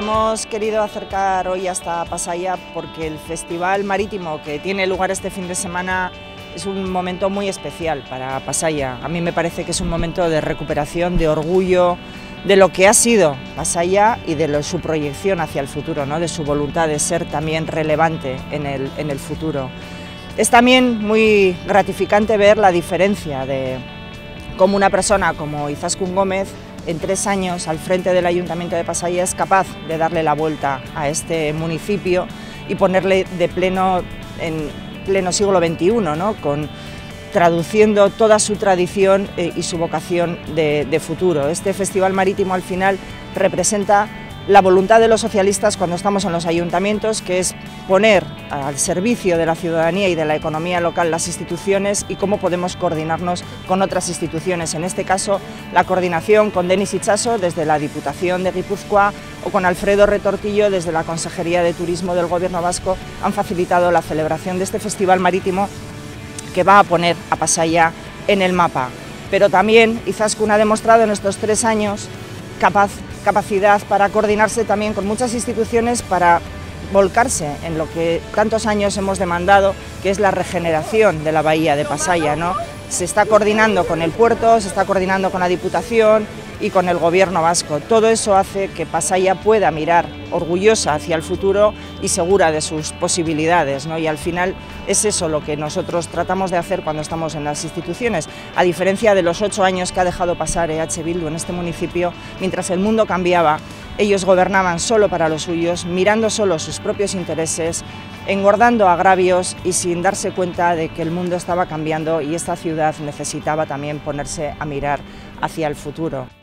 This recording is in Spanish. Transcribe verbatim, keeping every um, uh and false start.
hemos querido acercar hoy hasta Pasaia porque el Festival Marítimo que tiene lugar este fin de semana es un momento muy especial para Pasaia. A mí me parece que es un momento de recuperación, de orgullo, de lo que ha sido Pasaia y de lo, su proyección hacia el futuro, ¿no? De su voluntad de ser también relevante en el, en el futuro. Es también muy gratificante ver la diferencia de cómo una persona como Izaskun Gómez, en tres años, al frente del Ayuntamiento de Pasaia, es capaz de darle la vuelta a este municipio y ponerle de pleno en pleno siglo veintiuno, ¿no? Con, traduciendo toda su tradición eh, y su vocación de, de futuro. Este Festival Marítimo, al final, representa la voluntad de los socialistas cuando estamos en los ayuntamientos, que es poner al servicio de la ciudadanía y de la economía local las instituciones y cómo podemos coordinarnos con otras instituciones. En este caso, la coordinación con Denis Ichaso desde la Diputación de Gipuzkoa o con Alfredo Retortillo desde la Consejería de Turismo del Gobierno Vasco han facilitado la celebración de este Festival Marítimo que va a poner a Pasaia en el mapa. Pero también Izaskun ha demostrado en estos tres años capaz, capacidad para coordinarse también con muchas instituciones para volcarse en lo que tantos años hemos demandado, que es la regeneración de la Bahía de Pasaia, ¿no? Se está coordinando con el puerto, se está coordinando con la Diputación y con el Gobierno Vasco. Todo eso hace que Pasaia pueda mirar orgullosa hacia el futuro y segura de sus posibilidades, ¿no? Y al final es eso lo que nosotros tratamos de hacer cuando estamos en las instituciones. A diferencia de los ocho años que ha dejado pasar E H Bildu en este municipio, mientras el mundo cambiaba, ellos gobernaban solo para los suyos, mirando solo sus propios intereses, engordando agravios y sin darse cuenta de que el mundo estaba cambiando y esta ciudad necesitaba también ponerse a mirar hacia el futuro.